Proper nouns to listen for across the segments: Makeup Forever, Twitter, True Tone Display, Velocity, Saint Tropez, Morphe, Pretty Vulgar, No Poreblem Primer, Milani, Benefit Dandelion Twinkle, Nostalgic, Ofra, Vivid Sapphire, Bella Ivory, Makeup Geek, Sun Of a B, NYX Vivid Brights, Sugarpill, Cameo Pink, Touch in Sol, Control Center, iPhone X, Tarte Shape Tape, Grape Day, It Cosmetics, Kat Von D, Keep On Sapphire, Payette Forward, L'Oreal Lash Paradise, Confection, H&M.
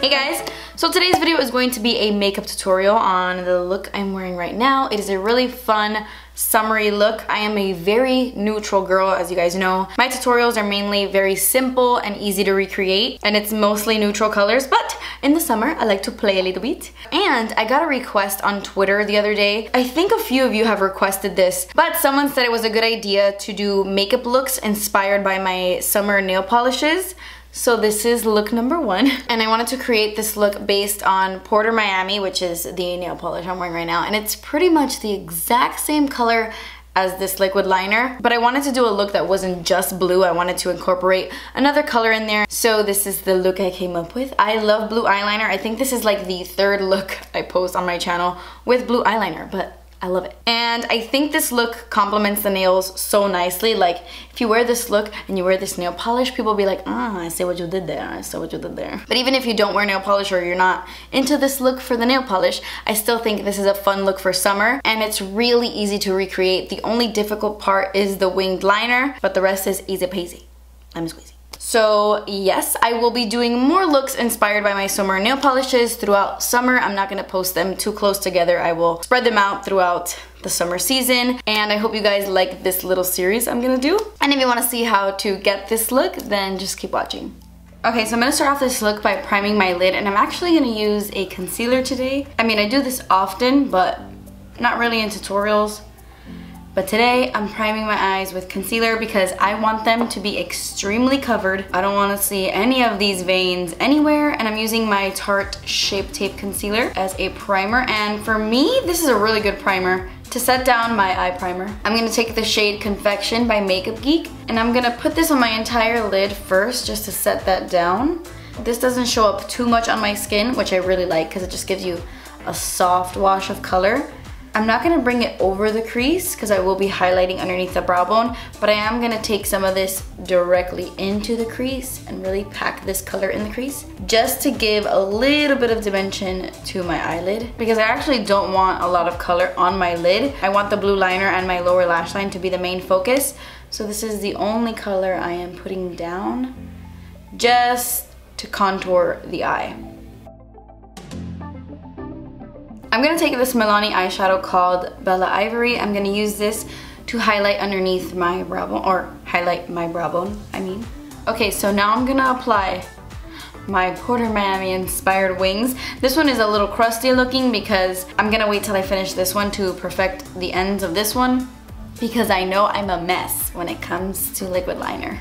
Hey guys, so today's video is going to be a makeup tutorial on the look I'm wearing right now. It is a really fun summery look. I am a very neutral girl, as you guys know. My tutorials are mainly very simple and easy to recreate, and it's mostly neutral colors, but in the summer I like to play a little bit. And I got a request on Twitter the other day. I think a few of you have requested this, but someone said it was a good idea to do makeup looks inspired by my summer nail polishes. So this is look number one, and I wanted to create this look based on Porter Miami, which is the nail polish I'm wearing right now, and it's pretty much the exact same color as this liquid liner, but I wanted to do a look that wasn't just blue. I wanted to incorporate another color in there, so this is the look I came up with. I love blue eyeliner. I think this is like the third look I post on my channel with blue eyeliner, but I love it. And I think this look complements the nails so nicely. Like, if you wear this look and you wear this nail polish, people will be like, I see what you did there, I saw what you did there. But even if you don't wear nail polish or you're not into this look for the nail polish, I still think this is a fun look for summer, and it's really easy to recreate. The only difficult part is the winged liner, but the rest is easy peasy. Lemon squeezy. So yes, I will be doing more looks inspired by my summer nail polishes throughout summer. I'm not going to post them too close together. I will spread them out throughout the summer season, and I hope you guys like this little series I'm going to do. And if you want to see how to get this look, then just keep watching. Okay, so I'm going to start off this look by priming my lid, and I'm actually going to use a concealer today. I mean, I do this often, but not really in tutorials. But today, I'm priming my eyes with concealer because I want them to be extremely covered. I don't want to see any of these veins anywhere, and I'm using my Tarte Shape Tape concealer as a primer. And for me, this is a really good primer to set down my eye primer. I'm going to take the shade Confection by Makeup Geek, and I'm going to put this on my entire lid first just to set that down. This doesn't show up too much on my skin, which I really like because it just gives you a soft wash of color. I'm not going to bring it over the crease because I will be highlighting underneath the brow bone, but I am going to take some of this directly into the crease and really pack this color in the crease just to give a little bit of dimension to my eyelid, because I actually don't want a lot of color on my lid. I want the blue liner and my lower lash line to be the main focus, so this is the only color I am putting down just to contour the eye. I'm going to take this Milani eyeshadow called Bella Ivory. I'm going to use this to highlight underneath my brow bone, or highlight my brow bone, I mean. Okay, so now I'm going to apply my Porter Miami inspired wings. This one is a little crusty looking because I'm going to wait till I finish this one to perfect the ends of this one, because I know I'm a mess when it comes to liquid liner.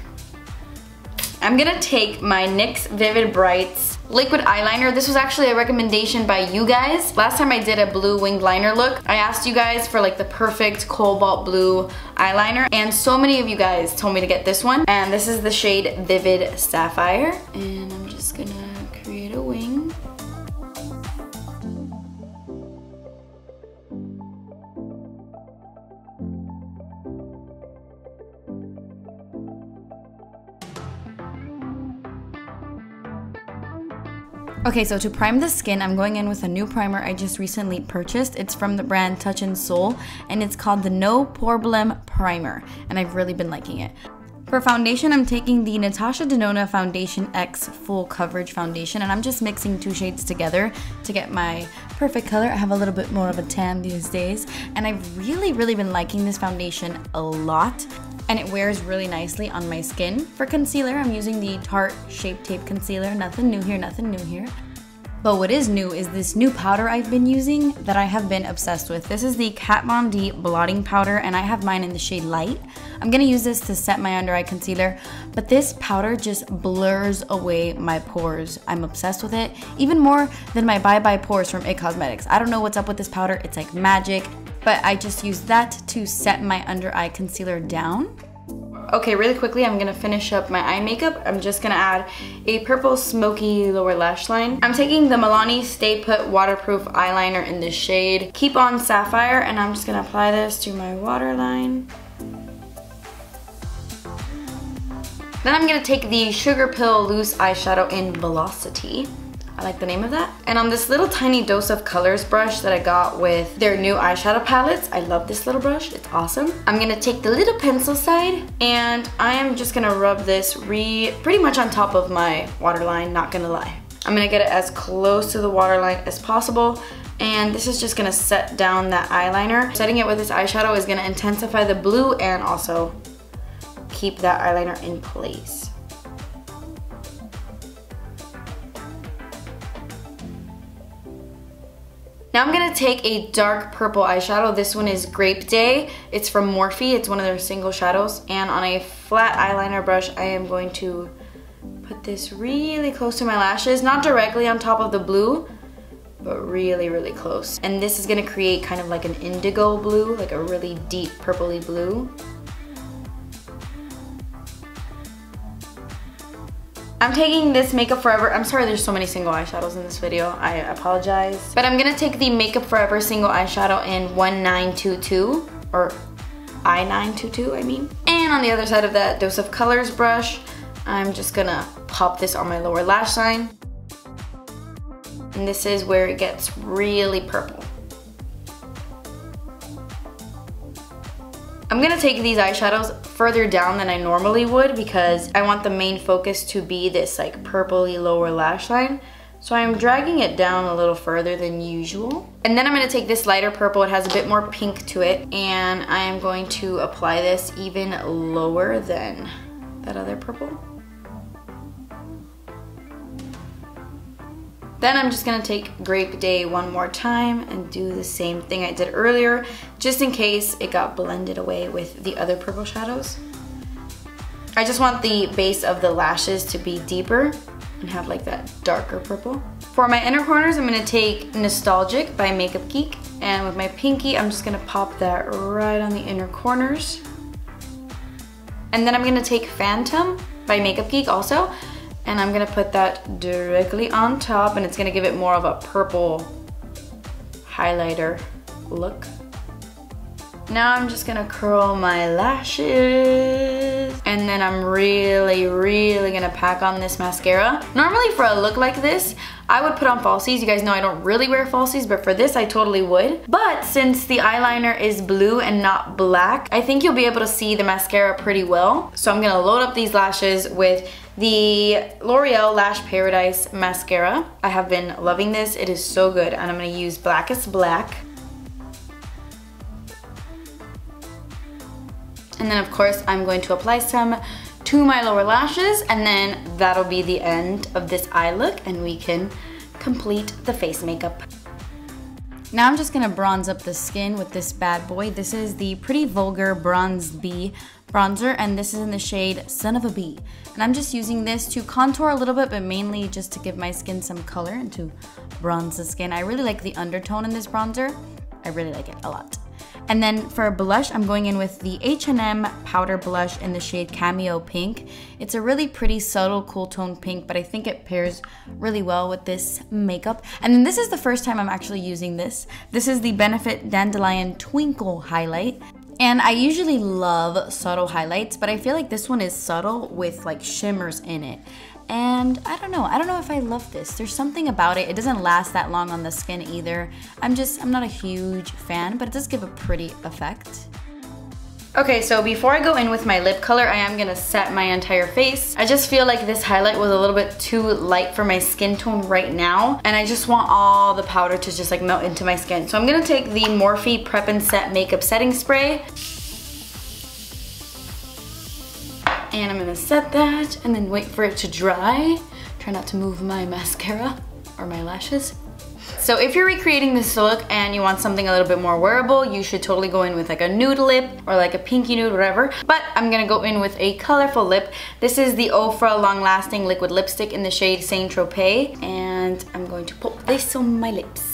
I'm going to take my NYX Vivid Brights liquid eyeliner. This was actually a recommendation by you guys. Last time I did a blue winged liner look, I asked you guys for like the perfect cobalt blue eyeliner, and so many of you guys told me to get this one, and this is the shade Vivid Sapphire. And I'm just gonna create a wing. Okay, so to prime the skin, I'm going in with a new primer I just recently purchased. It's from the brand Touch in Sol, and it's called the No Poreblem Primer, and I've really been liking it. For foundation, I'm taking the Natasha Denona Foundation X Full Coverage Foundation, and I'm just mixing two shades together to get my perfect color. I have a little bit more of a tan these days, and I've really been liking this foundation a lot, and it wears really nicely on my skin. For concealer, I'm using the Tarte Shape Tape Concealer. Nothing new here, nothing new here. But what is new is this new powder I've been using that I have been obsessed with. This is the Kat Von D blotting powder, and I have mine in the shade Light. I'm gonna use this to set my under eye concealer, but this powder just blurs away my pores. I'm obsessed with it, even more than my Bye Bye Pores from It Cosmetics. I don't know what's up with this powder, it's like magic, but I just use that to set my under eye concealer down. Okay, really quickly, I'm gonna finish up my eye makeup. I'm just gonna add a purple smoky lower lash line. I'm taking the Milani Stay Put Waterproof Eyeliner in the shade Keep On Sapphire, and I'm just gonna apply this to my waterline. Then I'm gonna take the Sugarpill Loose Eyeshadow in Velocity. I like the name of that. And on this little tiny Dose of Colors brush that I got with their new eyeshadow palettes, I love this little brush, it's awesome. I'm gonna take the little pencil side, and I am just gonna rub this pretty much on top of my waterline, not gonna lie. I'm gonna get it as close to the waterline as possible, and this is just gonna set down that eyeliner. Setting it with this eyeshadow is gonna intensify the blue and also keep that eyeliner in place. Now I'm gonna take a dark purple eyeshadow. This one is Grape Day. It's from Morphe. It's one of their single shadows. And on a flat eyeliner brush, I am going to put this really close to my lashes. Not directly on top of the blue, but really, really close. And this is gonna create kind of like an indigo blue, like a really deep purpley blue. I'm taking this Makeup Forever, I'm sorry there's so many single eyeshadows in this video, I apologize. But I'm gonna take the Makeup Forever single eyeshadow in 1922, or I-922 I mean. And on the other side of that Dose of Colors brush, I'm just gonna pop this on my lower lash line. And this is where it gets really purple. I'm gonna take these eyeshadows further down than I normally would because I want the main focus to be this like purpley lower lash line. So I'm dragging it down a little further than usual. And then I'm gonna take this lighter purple, it has a bit more pink to it, and I am going to apply this even lower than that other purple. Then I'm just gonna take Grape Day one more time and do the same thing I did earlier, just in case it got blended away with the other purple shadows. I just want the base of the lashes to be deeper and have like that darker purple. For my inner corners, I'm gonna take Nostalgic by Makeup Geek, and with my pinky, I'm just gonna pop that right on the inner corners. And then I'm gonna take Phantom by Makeup Geek also, and I'm gonna put that directly on top, and it's gonna give it more of a purple highlighter look. Now I'm just gonna curl my lashes, and then I'm really, really gonna pack on this mascara. Normally for a look like this, I would put on falsies. You guys know I don't really wear falsies, but for this I totally would. But since the eyeliner is blue and not black, I think you'll be able to see the mascara pretty well. So I'm gonna load up these lashes with the L'Oreal Lash Paradise mascara. I have been loving this, it is so good, and I'm gonna use Blackest Black. And then of course I'm going to apply some to my lower lashes, and then that'll be the end of this eye look and we can complete the face makeup. Now I'm just gonna bronze up the skin with this bad boy. This is the Pretty Vulgar Bronze B bronzer, and this is in the shade Sun of a B. And I'm just using this to contour a little bit, but mainly just to give my skin some color and to bronze the skin. I really like the undertone in this bronzer. I really like it a lot. And then for blush, I'm going in with the H&M powder blush in the shade Cameo Pink. It's a really pretty, subtle, cool tone pink, but I think it pairs really well with this makeup. And then this is the first time I'm actually using this. This is the Benefit Dandelion Twinkle highlight. And I usually love subtle highlights, but I feel like this one is subtle with like shimmers in it. And I don't know if I love this. There's something about it. It doesn't last that long on the skin either. I'm not a huge fan, but it does give a pretty effect. Okay, so before I go in with my lip color, I am gonna set my entire face. I just feel like this highlight was a little bit too light for my skin tone right now, and I just want all the powder to just like melt into my skin. So I'm gonna take the Morphe Prep and Set Makeup Setting Spray. And I'm gonna set that and then wait for it to dry. Try not to move my mascara or my lashes. So if you're recreating this look and you want something a little bit more wearable, you should totally go in with like a nude lip or like a pinky nude, whatever. But I'm gonna go in with a colorful lip. This is the Ofra Long Lasting Liquid Lipstick in the shade Saint Tropez. And I'm going to pop this on my lips.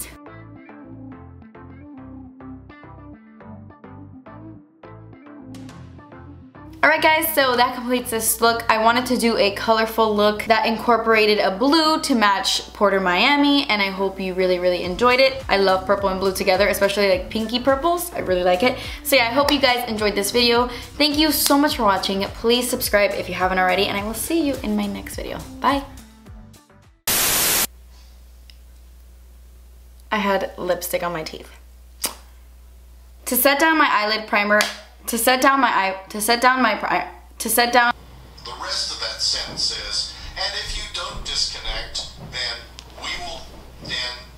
Alright guys, so that completes this look. I wanted to do a colorful look that incorporated a blue to match Porter Miami, and I hope you really, really enjoyed it. I love purple and blue together, especially like pinky purples. I really like it. So yeah, I hope you guys enjoyed this video. Thank you so much for watching. Please subscribe if you haven't already, and I will see you in my next video. Bye! I had lipstick on my teeth. To set down my eyelid primer, to set down the rest of that sentence is And if you don't disconnect, then we will then